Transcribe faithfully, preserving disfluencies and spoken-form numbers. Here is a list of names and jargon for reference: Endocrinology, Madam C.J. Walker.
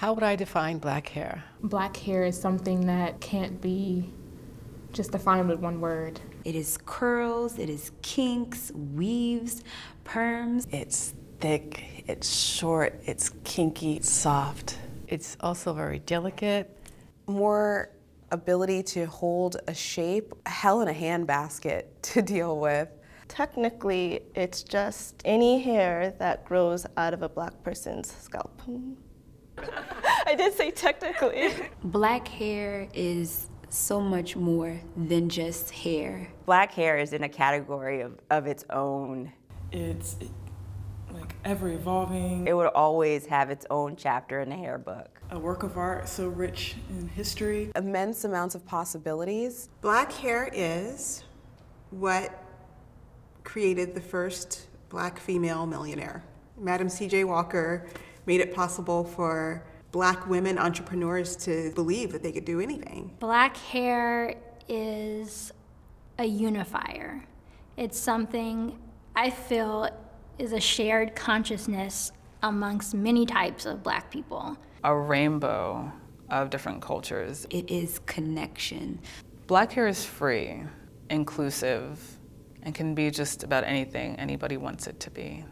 How would I define black hair? Black hair is something that can't be just defined with one word. It is curls, it is kinks, weaves, perms. It's thick, it's short, it's kinky, it's soft. It's also very delicate. More ability to hold a shape, a hell in a handbasket to deal with. Technically, it's just any hair that grows out of a black person's scalp. I did say technically. Black hair is so much more than just hair. Black hair is in a category of, of its own. It's it, like ever evolving. It would always have its own chapter in the hair book. A work of art so rich in history. Immense amounts of possibilities. Black hair is what created the first black female millionaire. Madam C J Walker made it possible for black women entrepreneurs to believe that they could do anything. Black hair is a unifier. It's something I feel is a shared consciousness amongst many types of black people. A rainbow of different cultures. It is connection. Black hair is free, inclusive, and can be just about anything anybody wants it to be.